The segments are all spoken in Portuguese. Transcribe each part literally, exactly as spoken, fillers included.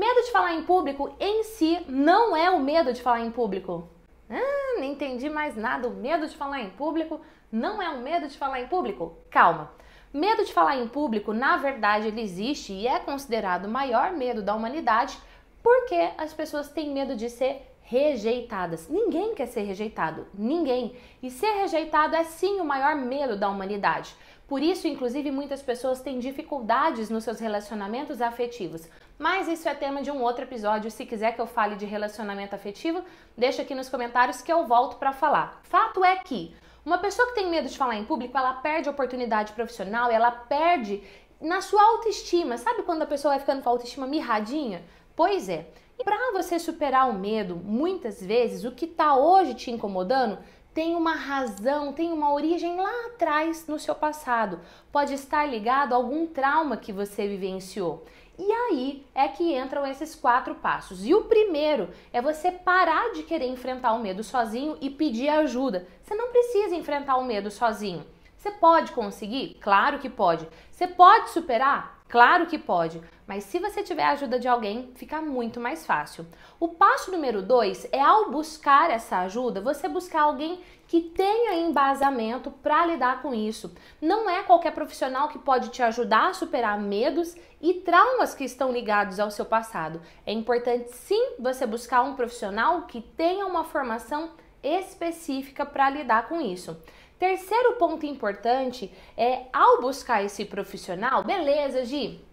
Medo de falar em público em si não é o medo de falar em público. Ah, não entendi mais nada. O medo de falar em público não é um medo de falar em público? Calma. Medo de falar em público, na verdade, ele existe e é considerado o maior medo da humanidade porque as pessoas têm medo de ser rejeitadas. Ninguém quer ser rejeitado, ninguém. E ser rejeitado é sim o maior medo da humanidade. Por isso, inclusive, muitas pessoas têm dificuldades nos seus relacionamentos afetivos. Mas isso é tema de um outro episódio. Se quiser que eu fale de relacionamento afetivo, deixa aqui nos comentários que eu volto para falar. Fato é que uma pessoa que tem medo de falar em público, ela perde oportunidade profissional, ela perde na sua autoestima. Sabe quando a pessoa vai ficando com a autoestima mirradinha? Pois é. E para você superar o medo, muitas vezes o que está hoje te incomodando tem uma razão, tem uma origem lá atrás no seu passado. Pode estar ligado a algum trauma que você vivenciou. E aí é que entram esses quatro passos. E o primeiro é você parar de querer enfrentar o medo sozinho e pedir ajuda. Você não precisa enfrentar o medo sozinho. Você pode conseguir? Claro que pode. Você pode superar? Claro que pode. Mas se você tiver a ajuda de alguém, fica muito mais fácil. O passo número dois é, ao buscar essa ajuda, você buscar alguém que tenha embasamento para lidar com isso. Não é qualquer profissional que pode te ajudar a superar medos e traumas que estão ligados ao seu passado. É importante sim você buscar um profissional que tenha uma formação específica para lidar com isso. Terceiro ponto importante é, ao buscar esse profissional, beleza, Gi,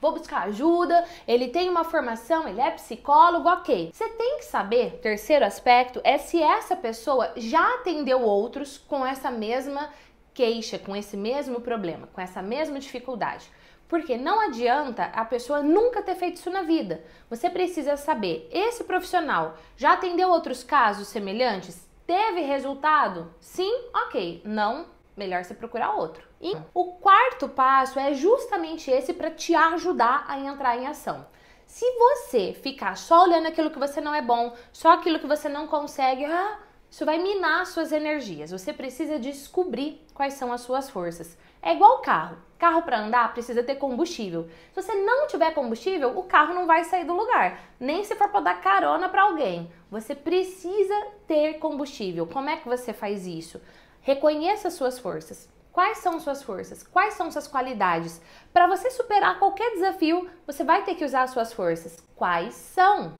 vou buscar ajuda, ele tem uma formação, ele é psicólogo, ok. Você tem que saber, terceiro aspecto, é se essa pessoa já atendeu outros com essa mesma queixa, com esse mesmo problema, com essa mesma dificuldade. Porque não adianta a pessoa nunca ter feito isso na vida. Você precisa saber, esse profissional já atendeu outros casos semelhantes? Teve resultado? Sim? Ok. Não? Melhor você procurar outro. E o quarto passo é justamente esse para te ajudar a entrar em ação. Se você ficar só olhando aquilo que você não é bom, só aquilo que você não consegue, ah, isso vai minar suas energias. Você precisa descobrir quais são as suas forças. É igual o carro. Carro para andar precisa ter combustível. Se você não tiver combustível, o carro não vai sair do lugar. Nem se for para dar carona para alguém. Você precisa ter combustível. Como é que você faz isso? Reconheça as suas forças. Quais são suas forças? Quais são suas qualidades? Para você superar qualquer desafio, você vai ter que usar as suas forças. Quais são?